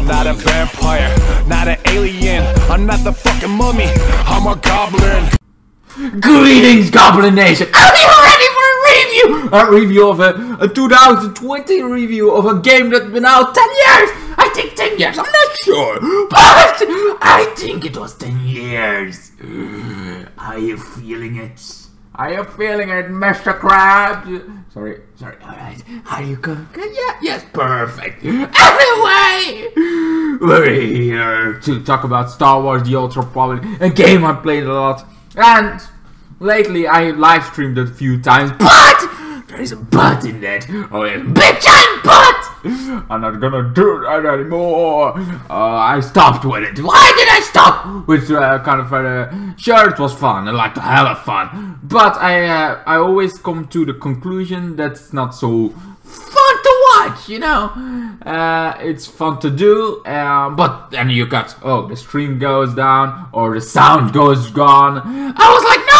I'm not a vampire, not an alien, I'm not the fucking mummy, I'm a goblin. Greetings, Goblin Nation! Are you ready for a review of a 2020 review of a game that's been out 10 years? I think 10 years, I'm not sure, but I think it was 10 years. Are you feeling it? Are you feeling it, Mr. Krabs? Sorry, alright. Are you going? Yeah, yes, perfect. Anyway, we're here to talk about Star Wars The Old Republic, a game I played a lot, and lately I live streamed it a few times, but there is a but in that. Oh, yeah, big giant but! I'm not gonna do that anymore. I stopped with it. Why did I stop? Which kind of sure, it was fun. I liked the hell of fun, but I always come to the conclusion that's not so fun to watch. You know, it's fun to do, but then you got the stream goes down or the sound goes gone. I was like, no!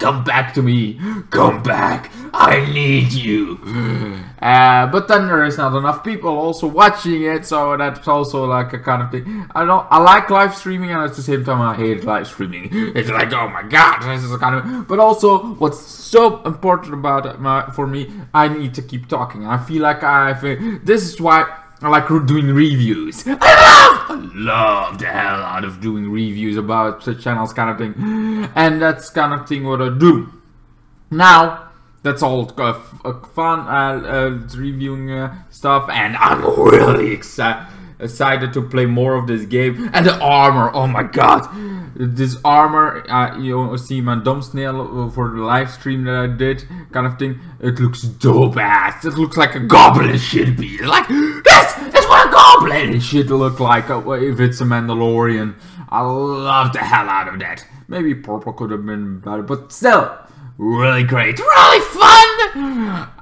Come back to me! Come back! I need you! But then there is not enough people also watching it, so that's also like a kind of thing. I like live streaming, and at the same time I hate live streaming. It's like, oh my god, this is a kind of. But also, what's so important about it for me, I need to keep talking. I feel like this is why I like doing reviews. I love the hell out of doing reviews about such channels kind of thing, and that's kind of thing what I do. Now, that's all fun reviewing stuff, and I'm really excited to play more of this game. And the armor, oh my god, this armor, you see my thumbnail for the live stream that I did, kind of thing. It looks dope ass. It looks like a goblin should be. Like, this is what a goblin should look like if it's a Mandalorian. I love the hell out of that. Maybe purple could have been better, but still, really great, really fun.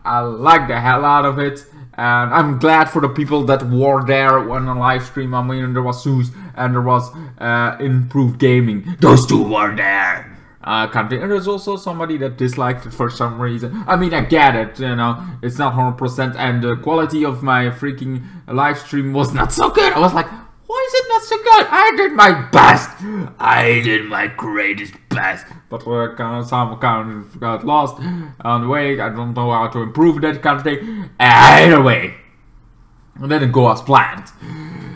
I like the hell out of it. And I'm glad for the people that were there when on live stream. I mean, there was Zeus and there was Improved Gaming. Those two were there. And there's also somebody that disliked it for some reason. I mean, I get it, you know, it's not 100%, and the quality of my freaking live stream was not so good. I was like, why is it not so good? I did my best. I did my greatest best. But some kind of got lost on the way. I don't know how to improve that kind of thing. Either way, it didn't go as planned.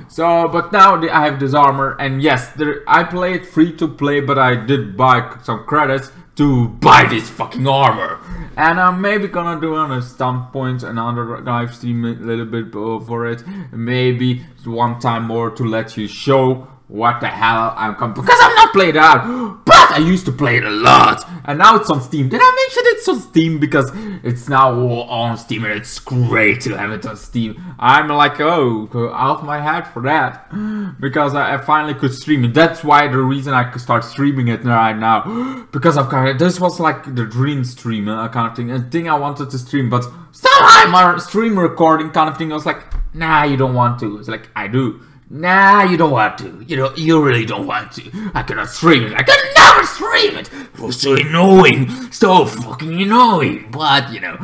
So, but now I have this armor, and yes, I play it free to play, but I did buy some credits to buy this fucking armor. And I'm maybe gonna do on a standpoint another live stream a little bit for it. Maybe one time more to let you show what the hell I'm coming. Because I'm not played out, but I used to play it a lot. And now it's on Steam. Did I mention it's on Steam? Because it's now on Steam, and it's great to have it on Steam. I'm like, oh, out my head for that. Because I finally could stream it. That's why the reason I could start streaming it right now. Because I've kind of, this was like the dream stream kind of thing. A thing I wanted to stream, but somehow my stream recording kind of thing, I was like, nah, you don't want to. It's like, I do. Nah, you don't want to. You really don't want to. I cannot stream it. I can never stream it. It was so annoying. So fucking annoying. But, you know,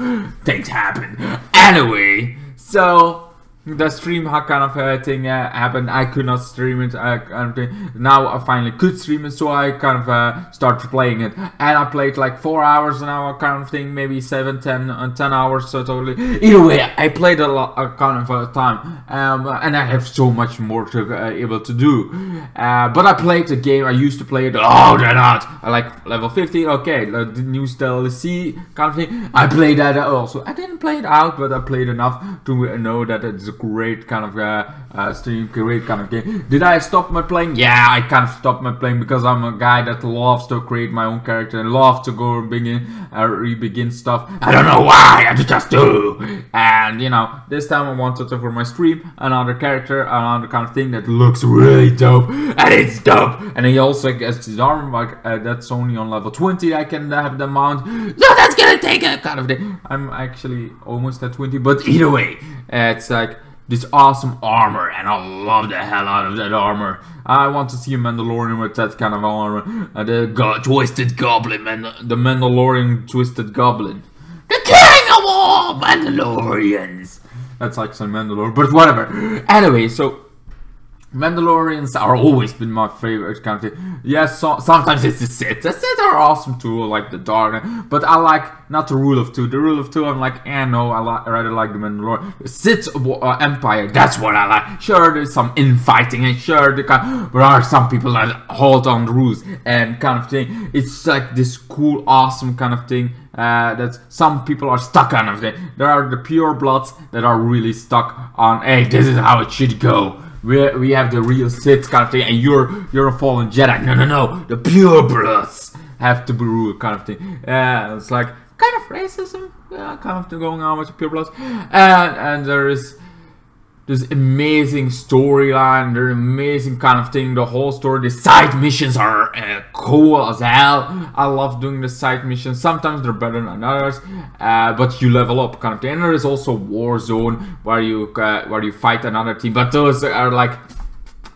things happen. Anyway, so the stream kind of thing happened. I could not stream it. Now I finally could stream it, so I kind of started playing it. And I played like 4 hours an hour kind of thing, maybe 7, 10 hours, so totally. Either way, I played a lot kind of time. And I have so much more to able to do. But I played the game, I used to play it. Oh, they're not! I like level 50, okay, like the new DLC kind of thing. I played that also. I didn't play it out, but I played enough to know that it's great kind of stream, great kind of game. Did I stop my playing? Yeah, I kind of stopped my playing because I'm a guy that loves to create my own character and loves to go re-begin stuff. I don't know why, I just do. And you know, this time I wanted to, for my stream, another character, another kind of thing that looks really dope, and it's dope. And he also gets his arm, like that's only on level 20 I can have the mount. No, that's gonna take a kind of thing. I'm actually almost at 20, but either way, it's like this awesome armor, and I love the hell out of that armor. I want to see a Mandalorian with that kind of armor. The Twisted Goblin, the Mandalorian Twisted Goblin. The king of all Mandalorians! That's like some Mandalore, but whatever. Anyway, so Mandalorians are always been my favorite kind of thing. Yes, so, sometimes it's the Sith. The Sith are awesome too, like the Dark, but I like not the Rule of Two. The Rule of Two, I'm like, eh, no, I rather like the Mandalorian. The Sith Empire, that's what I like. Sure, there's some infighting, and sure, there are some people that hold on the rules and kind of thing. It's like this cool, awesome kind of thing. That some people are stuck on of thing. There are the pure bloods that are really stuck on, hey, this is how it should go. We have the real Sith kind of thing, and you're a fallen Jedi. No, no, no. The purebroods have to be ruled kind of thing. It's like kind of racism, yeah, kind of going on with the purebroods. And there is this amazing storyline, the amazing kind of thing. The whole story, the side missions are cool as hell. I love doing the side missions. Sometimes they're better than others, but you level up kind of thing. And there is also Warzone where you fight another team. But those are like,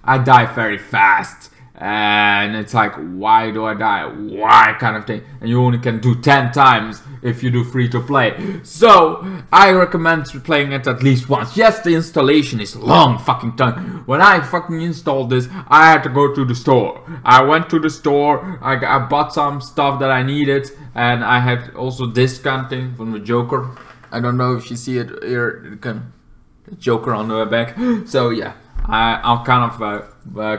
I die very fast, and it's like, why do I die? Why kind of thing? And you only can do 10 times if you do free to play. So I recommend playing it at least once. Yes, the installation is long fucking time. When I fucking installed this, I had to go to the store. I went to the store, I bought some stuff that I needed, and I had also this kind of thing from the Joker. I don't know if you see it here, the Joker on the back. So yeah, I'll kind of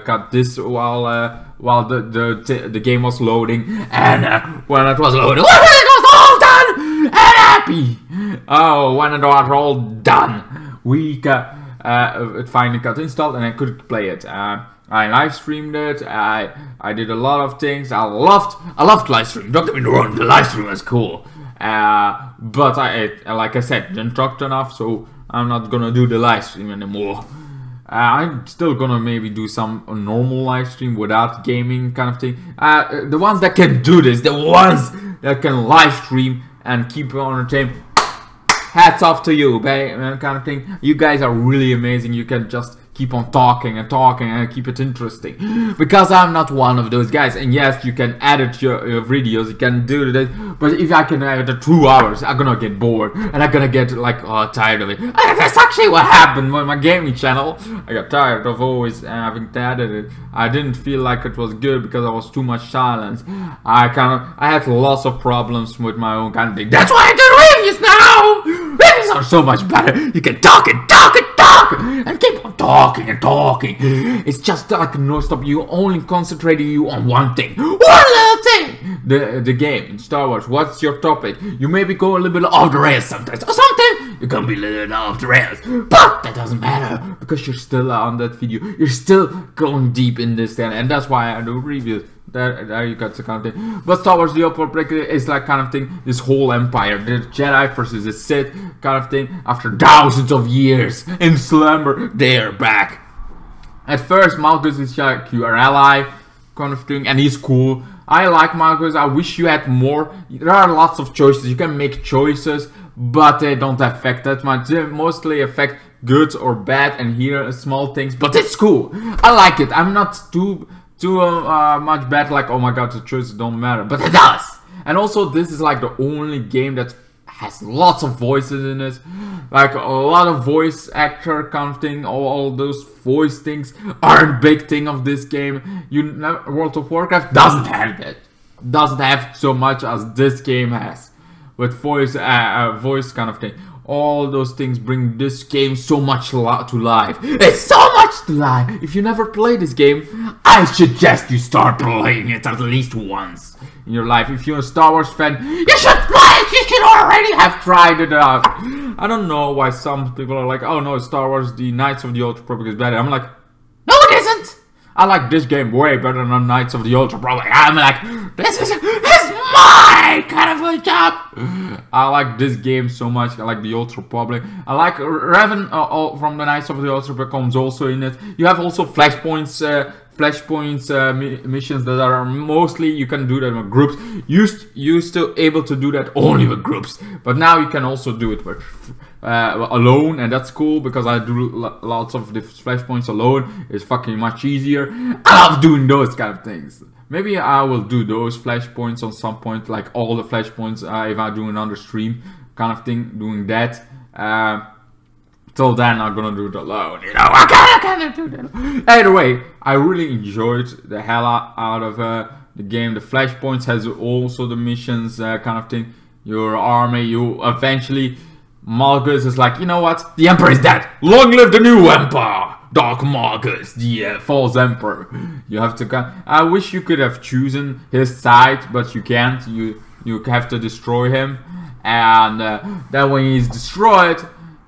cut this while the game was loading, and when it was loading, it was all done and happy. Oh, when it was all done, it finally got installed, and I could play it. I live streamed it. I did a lot of things. I loved live stream. Don't get me wrong, the live stream was cool. But like I said, didn't talk enough, so I'm not gonna do the live stream anymore. I'm still gonna maybe do some normal live stream without gaming kind of thing. The ones that can do this, the ones that can live stream and keep on entertained, hats off to you, kind of thing. You guys are really amazing. You can just keep on talking and talking and keep it interesting. Because I'm not one of those guys. And yes, you can edit your videos, you can do this, but if I can edit 2 hours, I'm gonna get bored and I'm gonna get like, oh, tired of it. That's actually what happened with my gaming channel. I got tired of always having to edit it. I didn't feel like it was good because there was too much silence. I had lots of problems with my own kind of thing. That's why I do reviews now! Reviews are so much better. You can talk and talk and talk and keep on talking and talking. It's just like non-stop. You only concentrating you on one thing, one little thing. The game in Star Wars. What's your topic? You maybe go a little bit off the rails sometimes, or something. You're gonna be a little bit off the rails, but that doesn't matter because you're still on that video. You're still going deep in this thing, and that's why I do reviews. There you got the kind of thing. But Star Wars The Old Republic is like kind of thing, this whole empire, the Jedi versus the Sith kind of thing. After thousands of years in slumber, they're back. At first, Malgus is like your ally kind of thing, and he's cool. I like Malgus. I wish you had more. There are lots of choices. You can make choices, but they don't affect that much. They mostly affect good or bad, and here are small things. But it's cool. I like it. I'm not too much bad, like, oh my god, the choices don't matter, but it does. And also, this is like the only game that has lots of voices in it, like a lot of voice actor kind of thing. All those voice things are a big thing of this game. World of Warcraft doesn't have that, doesn't have so much as this game has with voice kind of thing. All those things bring this game so much to life. It's so much to life. If you never play this game, I suggest you start playing it at least once in your life. If you're a Star Wars fan, you should play it. You should already have tried it out. I don't know why some people are like, oh no, Star Wars The Knights of the Old Republic is better. I'm like, no it isn't. I like this game way better than Knights of the Old Republic. I'm like, this is my kind of a job. I like this game so much. I like the Old Republic. I like Revan from the Knights of the Old Republic comes also in it. You have also Flashpoint missions that are mostly, you can do that with groups. Used to able to do that only with groups, but now you can also do it with alone, and that's cool because I do lots of the Flashpoints alone. It's fucking much easier. I love doing those kind of things. Maybe I will do those Flashpoints on some point, like all the Flashpoints if I do another stream kind of thing, doing that. Till then, I'm gonna do it alone. You know, I can't do that. Either way, I really enjoyed the hell out of the game. The Flashpoints has also the missions kind of thing. Your army, you eventually... Malgus is like, you know what? The Emperor is dead. Long live the new Empire. Dark Malgus, the false Emperor. You have to... I wish you could have chosen his side, but you can't. You have to destroy him. And then when he's destroyed,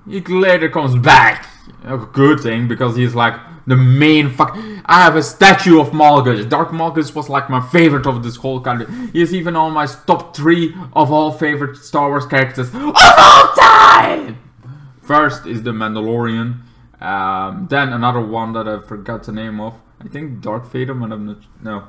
he later comes back. A good thing, because he's like the main fuck. I have a statue of Malgus. Darth Malgus was like my favorite of this whole country. He's even on my top 3 of all favorite Star Wars characters of all time. First is the Mandalorian. Then another one that I forgot the name of. I think Darth Vader, but I'm not. No.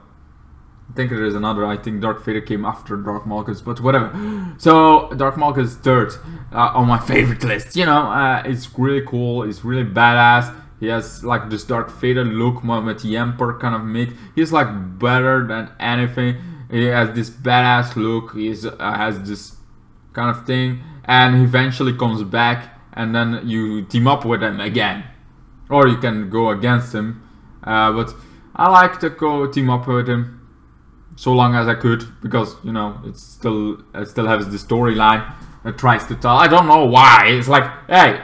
I think there is another. I think Darth Vader came after Darth Malgus, but whatever. So Darth Malgus third on my favorite list. You know, it's really cool. It's really badass. He has like this Darth Vader look with the Emperor kind of mix. He's like better than anything. He has this badass look. He has this kind of thing, and he eventually comes back, and then you team up with him again, or you can go against him. But I like to go team up with him. So long as I could, because you know it still has the storyline that tries to tell. I don't know why. It's like, hey,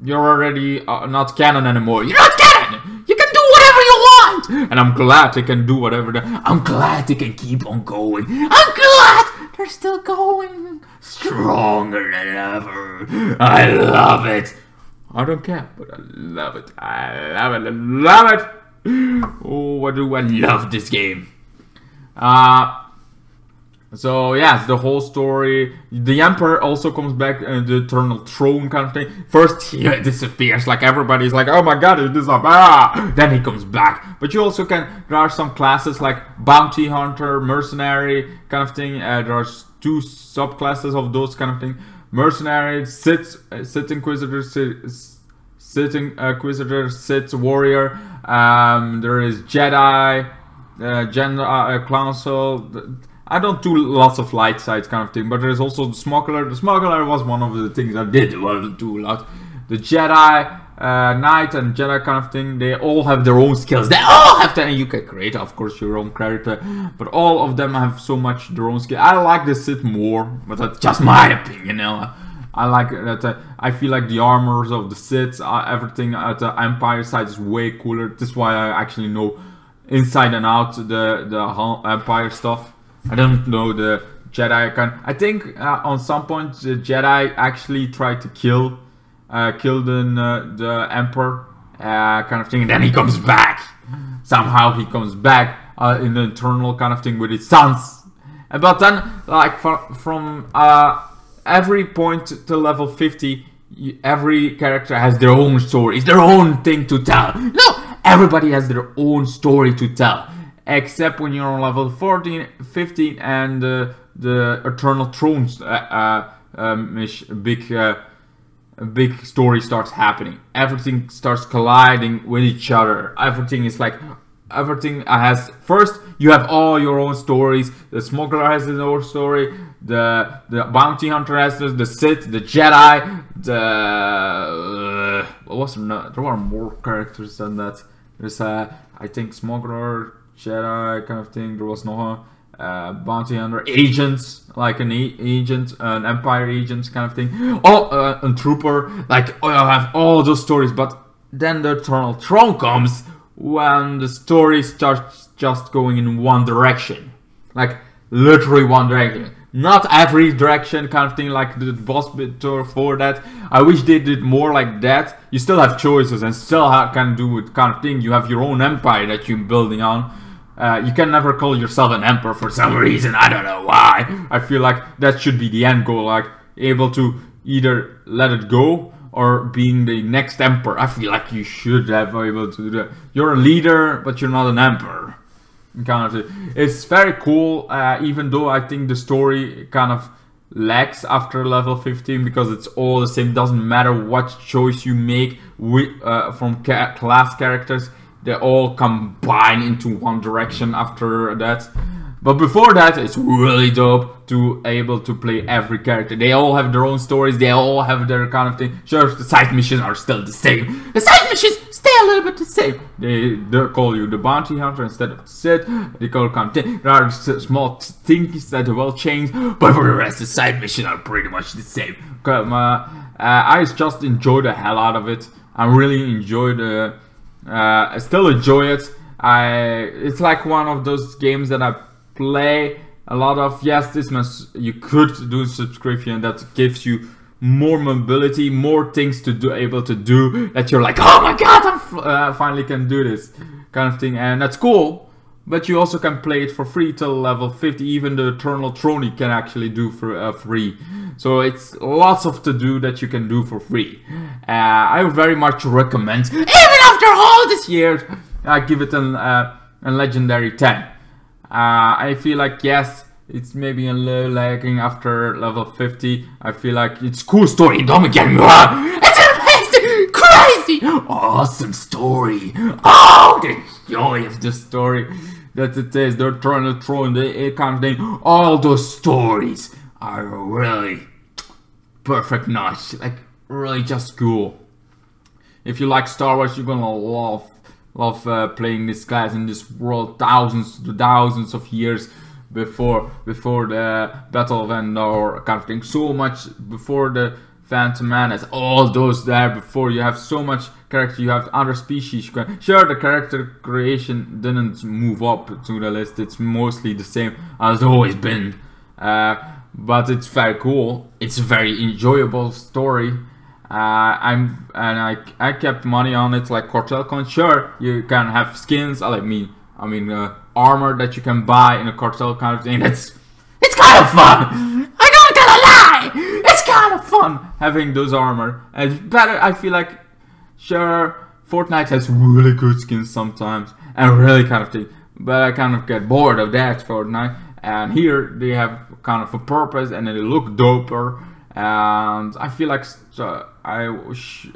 you're already not canon anymore. You're not canon. You can do whatever you want. And I'm glad they can do whatever. I'm glad they can keep on going. I'm glad they're still going stronger than ever. I love it. I don't care, but I love it. I love it. I love it. Oh, what do I love this game? So yes, the whole story. The Emperor also comes back, the Eternal Throne kind of thing. First he disappears, like everybody's like, oh my god, it is up. Ah! Then he comes back. But you also can, there are some classes like Bounty Hunter, Mercenary kind of thing. There are 2 subclasses of those kind of thing. Mercenary, Sith Inquisitor, Sith Warrior. There is Jedi. Council. I don't do lots of light sides kind of thing, but there's also the smuggler. The smuggler was one of the things I did do a lot. The Jedi, Knight and Jedi kind of thing, they all have their own skills. They all have to, and you can create of course your own character, but all of them have so much their own skill. I like the Sith more, but that's just my opinion, you know. I like that. I feel like the armors of the Sith, everything at the Empire side is way cooler. That's why I actually know inside and out the whole Empire stuff. I don't know the Jedi kind. I think on some point the Jedi actually tried to kill the Emperor kind of thing, and then he comes back. Somehow he comes back in the internal kind of thing with his sons. But then, like from every point to level 50, every character has their own stories, their own thing to tell. No. Everybody has their own story to tell, except when you're on level 14, 15 and the Eternal Thrones big story starts happening. Everything starts colliding with each other. Everything is like, everything has, first you have all your own stories. The smuggler has his own story, the bounty hunter has this, the Sith, the Jedi, the what was there were more characters than that. There's I think smuggler, Jedi kind of thing. There was no bounty hunter, agents, like an agent, an Empire agent kind of thing. Oh, a trooper. Like I have all those stories, but then the Eternal Throne comes. When the story starts just going in one direction, like literally one direction, not every direction kind of thing, like the boss bit for that. I wish they did more like that. You still have choices and still can do it kind of thing. You have your own empire that you're building on. You can never call yourself an emperor for some reason. I don't know why. I feel like that should be the end goal, like able to either let it go or being the next emperor. I feel like you should have been able to do that. You're a leader, but you're not an emperor. Kind of, it's very cool. Even though I think the story kind of lags after level 15 because it's all the same. Doesn't matter what choice you make from class characters. They all combine into one direction after that. But before that, it's really dope to able to play every character. They all have their own stories, they all have their kind of thing. Sure, the side missions are still the same. The side missions stay a little bit the same. They call you the Bounty Hunter instead of the Sith. They call kind of thing. There are small things that will change, but for the rest, the side missions are pretty much the same. I just enjoy the hell out of it. I really enjoy the... I still enjoy it. It's like one of those games that I play a lot of. Yes, this must, you could do a subscription that gives you more mobility, more things to do, able to do, that you're like, oh my god, I finally can do this kind of thing, and that's cool. But you also can play it for free till level 50. Even the Eternal Throne you can actually do for free. So it's lots of to do that you can do for free. I very much recommend, even after all this year, I give it a legendary 10. I feel like, yes, it's maybe a little lagging after level 50. I feel like it's cool story, don't get me wrong. It's amazing, crazy, awesome story. Oh, the joy of the story that it is. They're trying to throw in the kind of thing. All those stories are really perfect notch, like really just cool. If you like Star Wars, you're gonna love playing this class in this world thousands to thousands of years before the Battle of Endor kind of thing, so much before the Phantom Menace, all those there before. You have so much character, you have other species. Sure, the character creation didn't move up to the list, it's mostly the same as always been, but it's very cool, it's a very enjoyable story. I kept money on it, like Cartel Con. Sure, you can have skins, I mean armor that you can buy in a Cartel kind of thing. It's kind of fun. I'm not gonna lie, it's kind of fun having those armor. It's better. I feel like, sure, Fortnite has really good skins sometimes and really kind of thing, but I kind of get bored of that Fortnite. And here they have kind of a purpose and they look doper. And I feel like I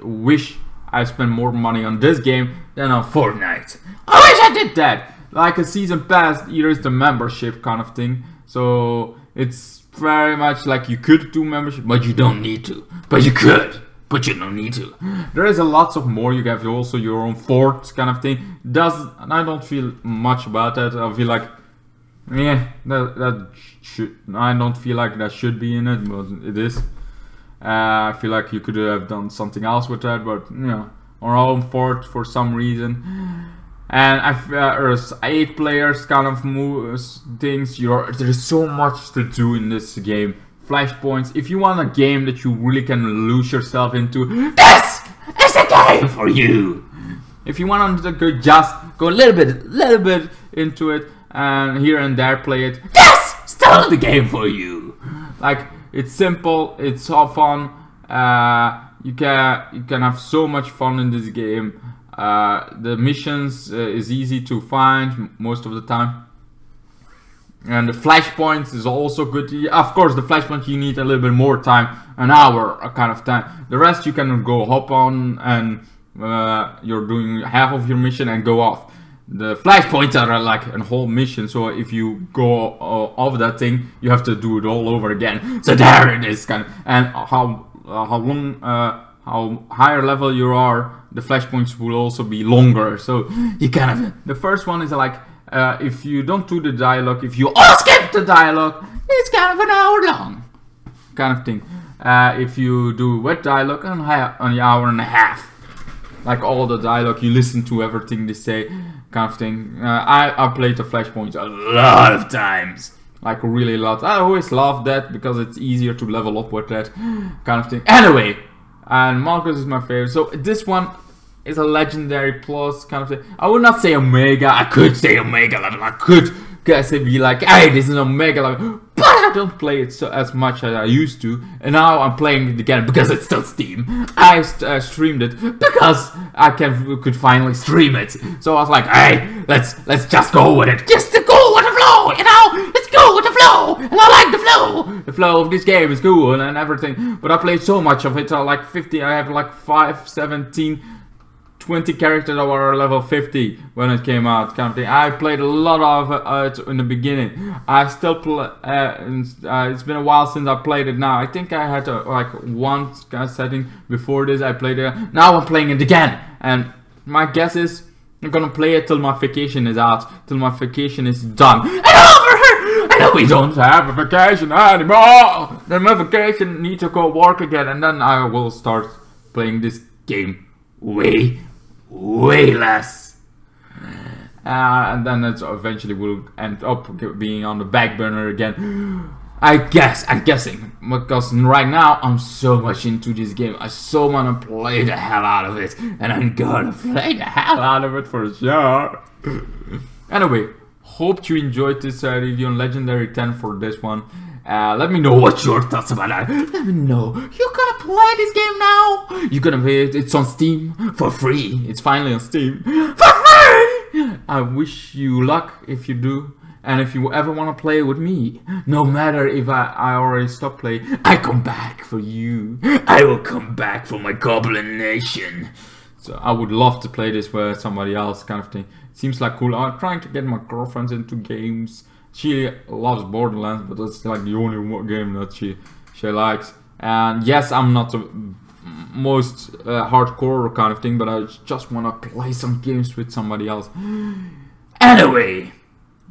wish I spent more money on this game than on Fortnite. I wish I did that! Like a season pass, here is the membership kind of thing. So it's very much like you could do membership, but you don't need to. But you could, but you don't need to. There is a lots of more. You have also your own fort kind of thing. I don't feel much about that. I feel like, yeah, that should, I don't feel like that should be in it, but it is. I feel like you could have done something else with that, but you know, our own fort for some reason. And there's 8 players kind of moves things. There's so much to do in this game. Flashpoints. If you want a game that you really can lose yourself into, this is a game for you. If you want to go just go a little bit into it, and here and there play it, yes, still the game for you. Like, it's simple, it's so fun. You can have so much fun in this game. The missions is easy to find most of the time, and the flashpoints is also good. Of course, the flashpoint you need a little bit more time, an hour kind of time. The rest you can go hop on and you're doing half of your mission and go off. The flashpoints are like a whole mission, so if you go off that thing, you have to do it all over again. So there it is, kind of, and how higher level you are, the flashpoints will also be longer. So you kind of, the first one is like, if you don't do the dialogue, if you all skip the dialogue, it's kind of an hour long, kind of thing. If you do wet dialogue, an hour and a half. Like all the dialogue, you listen to everything they say, kind of thing. I played the Flashpoint a lot of times, like really a lot. I always love that because it's easier to level up with that kind of thing. Anyway, and Malgus is my favorite, so this one is a legendary plus kind of thing. I would not say Omega. I could say Omega level. I could guess it'd be like, hey, this is Omega level, but I don't play it so as much as I used to, and now I'm playing it again because it's still Steam. I streamed it because I could finally stream it, so I was like, hey, let's just go with it, just to go with the flow, you know, let's go with the flow, and I like the flow. The flow of this game is cool and everything, but I played so much of it, I have like 17. 20 characters that were level 50 when it came out, kind of thing. I played a lot of it in the beginning. I still play, it's been a while since I played it now. I think I had like one setting before this. I played it, now I'm playing it again, and my guess is I'm gonna play it till my vacation is out, till my vacation is done. I know we don't have a vacation anymore. Then my vacation needs to go work again, and then I will start playing this game way less, and then it eventually will end up being on the back burner again. I guess, I'm guessing, because right now I'm so much into this game. I so wanna play the hell out of it, and I'm gonna play the hell out of it for sure. Anyway, hope you enjoyed this review on Legendary 10 for this one. Let me know what your thoughts about that. Let me know. You're gonna play this game now? You're gonna play it? It's on Steam for free. It's finally on Steam for free. I wish you luck if you do, and if you ever wanna play with me, no matter if I already stopped playing, I come back for you. I will come back for my Goblin Nation. So I would love to play this with somebody else, kind of thing. Seems like cool. I'm trying to get my girlfriend into games. She loves Borderlands, but that's like the only game that she likes. And yes, I'm not the most hardcore kind of thing, but I just want to play some games with somebody else. Anyway,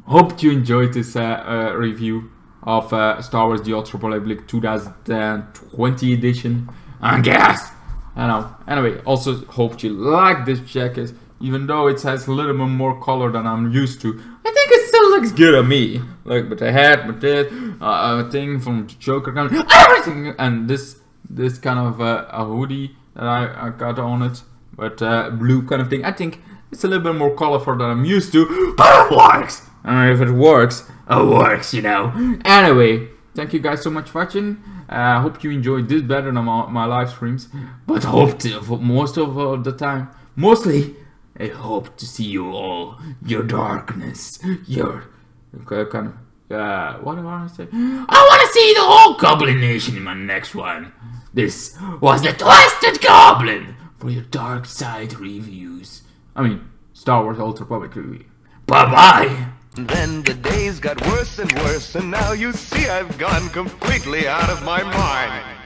hope you enjoyed this review of Star Wars The Old Republic 2020 edition. And yes, I know. Anyway, also hope you like this jacket, even though it has a little bit more color than I'm used to. I think it still looks good on me. Like with the hat, with this thing from the Joker, kind of everything, and this kind of a hoodie that I got on it, but blue kind of thing. I think it's a little bit more colorful than I'm used to, but it works. And if it works, you know. Anyway, thank you guys so much for watching. I hope you enjoyed this better than my live streams, but hope to, for most of the time, mostly. I hope to see you all, your darkness, your kind of, what do I want to say? I want to see the whole Goblin Nation in my next one. This was the Twisted Goblin for your dark side reviews. I mean, Star Wars Old Republic review. Bye-bye! Then the days got worse and worse, and now you see I've gone completely out of my mind.